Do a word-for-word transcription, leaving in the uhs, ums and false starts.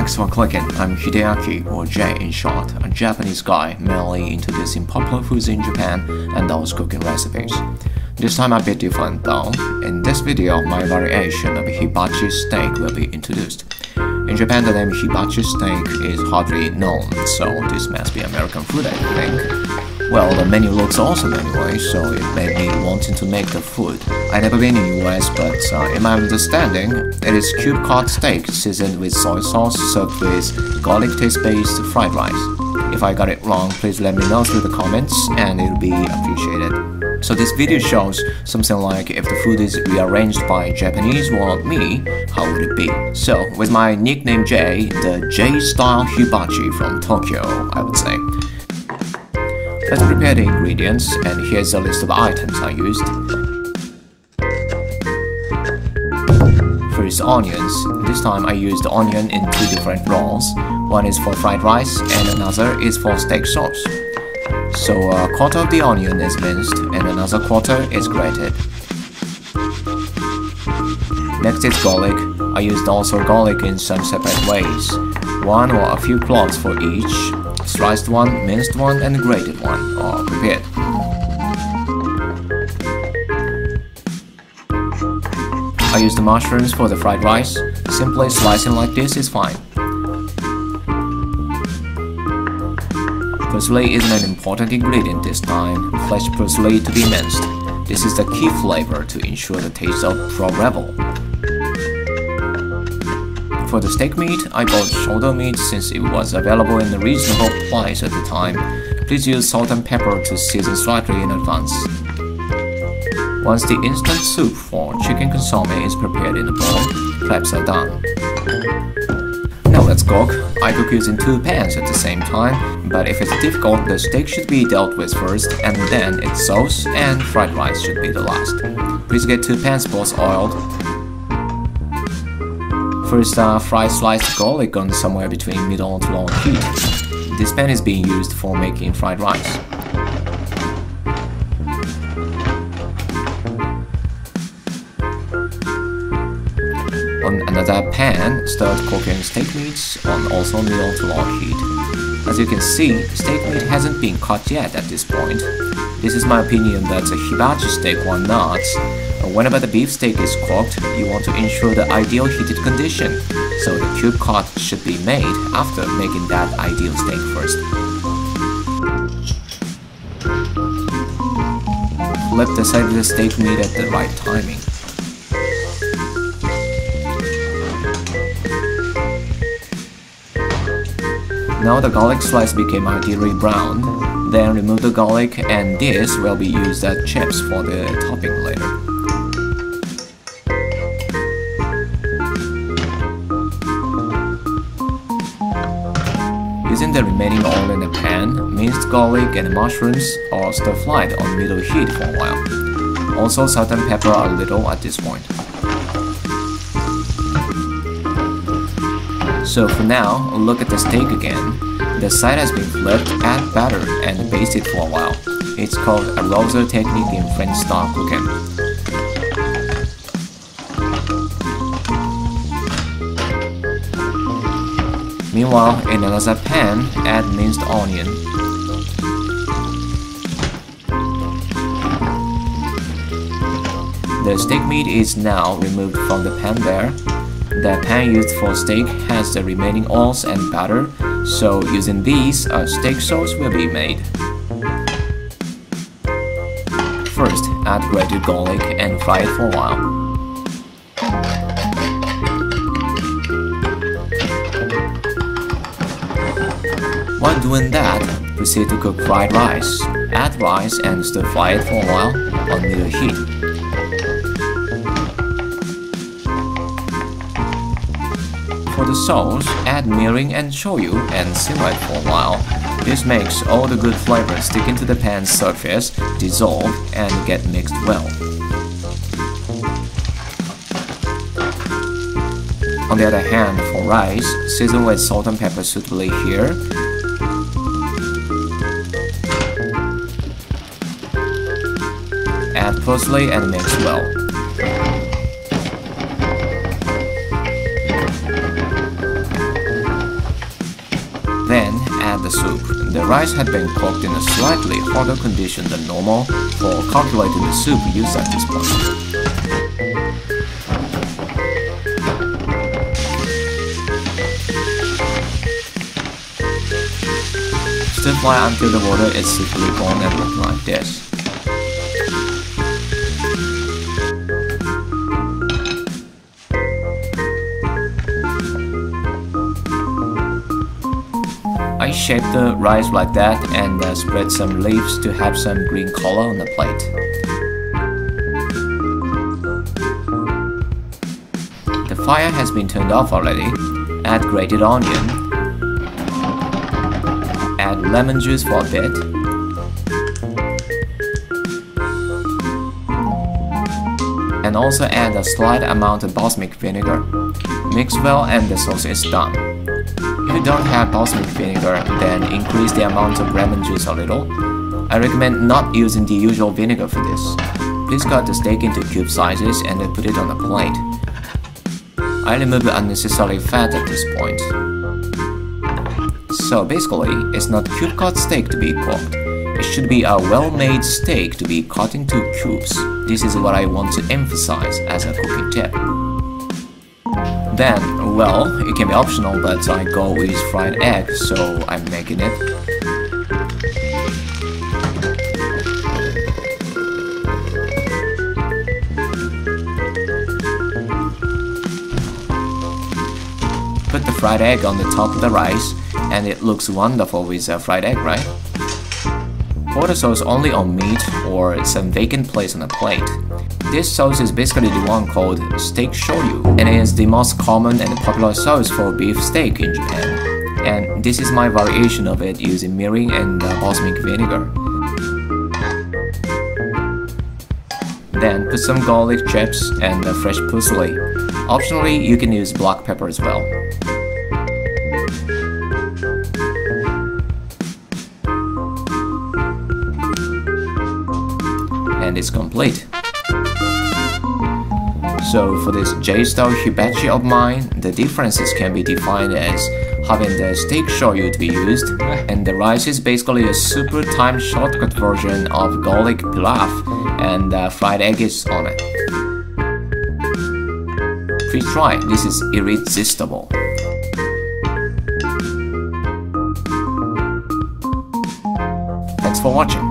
Thanks for clicking. I'm Hideaki, or Jei in short, a Japanese guy mainly introducing popular foods in Japan and those cooking recipes. This time a bit different though. In this video, my variation of hibachi steak will be introduced. In Japan, the name hibachi steak is hardly known, so this must be American food, I think. Well, the menu looks awesome anyway, so it made me wanting to make the food. I've never been in U S, but uh, in my understanding, it is cube cut steak seasoned with soy sauce served with garlic taste-based fried rice. If I got it wrong, please let me know through the comments, and it'll be appreciated. So this video shows something like if the food is rearranged by Japanese or me, how would it be? So, with my nickname Jei, the Jei style hibachi from Tokyo, I would say. Let's prepare the ingredients, and here's a list of items I used. First, onions. This time I used onion in two different rolls. One is for fried rice, and another is for steak sauce. So a quarter of the onion is minced, and another quarter is grated. Next is garlic. I used also garlic in some separate ways. One or a few cloves for each. Sliced one, minced one, and grated one are prepared. I used the mushrooms for the fried rice. Simply slicing like this is fine. Parsley is an important ingredient this time, fresh parsley to be minced. This is the key flavor to ensure the taste of pro-revel. For the steak meat, I bought shoulder meat since it was available in a reasonable price at the time. Please use salt and pepper to season slightly in advance. Once the instant soup for chicken consomme is prepared in a bowl, crabs are done. Now let's cook. I cook using two pans at the same time, but if it's difficult, the steak should be dealt with first, and then its sauce and fried rice should be the last. Please get two pans both oiled. First, uh, fry sliced garlic on somewhere between middle to long heat. This pan is being used for making fried rice. On another pan, start cooking steak meats on also middle to low heat. As you can see, steak meat hasn't been cut yet at this point. This is my opinion that's a hibachi steak or not. Whenever the beef steak is cooked, you want to ensure the ideal heated condition, so the cube cut should be made after making that ideal steak first. Flip the side of the steak meat at the right timing. Now the garlic slice became ideally brown, then remove the garlic, and this will be used as chips for the topping later. Using the remaining oil in the pan, minced garlic and mushrooms are stir-fried on middle heat for a while. Also salt and pepper a little at this point. So for now, look at the steak again. The side has been flipped, add batter, and baste it for a while. It's called a roser technique in French style cooking. Meanwhile, in another pan, add minced onion. The steak meat is now removed from the pan there. The pan used for steak has the remaining oils and batter, so using these, a steak sauce will be made. First, add grated garlic and fry it for a while. While doing that, proceed to cook fried rice. Add rice and stir-fry it for a while on medium heat. For the sauce, add mirin and shoyu and simmer it for a while. This makes all the good flavors stick into the pan's surface, dissolve, and get mixed well. On the other hand, for rice, season with salt and pepper suitably here. Add parsley and mix well. the soup. The rice had been cooked in a slightly hotter condition than normal for calculating the soup used at this point. Stir fry until the water is simply gone and look like this. I shape the rice like that and uh, spread some leaves to have some green color on the plate. The fire has been turned off already. Add grated onion. Add lemon juice for a bit. And also add a slight amount of balsamic vinegar. Mix well and the sauce is done. If you don't have balsamic vinegar, then increase the amount of lemon juice a little. I recommend not using the usual vinegar for this. Please cut the steak into cube sizes and then put it on a plate. I remove the unnecessary fat at this point. So basically, it's not cube-cut steak to be cooked. It should be a well-made steak to be cut into cubes. This is what I want to emphasize as a cooking tip. Then, well, it can be optional, but I go with fried egg, so I'm making it. Put the fried egg on the top of the rice. And it looks wonderful with a fried egg, right? Pour the sauce only on meat or some vacant place on a plate. This sauce is basically the one called steak shoyu, and it is the most common and popular sauce for beef steak in Japan. And this is my variation of it using mirin and uh, balsamic vinegar. Then put some garlic chips and uh, fresh parsley. Optionally, you can use black pepper as well. And it's complete. So for this Jei style hibachi of mine, the differences can be defined as having the steak shoyu to be used, and the rice is basically a super time shortcut version of garlic pilaf, and the fried egg is on it. Please try, this is irresistible. Thanks for watching.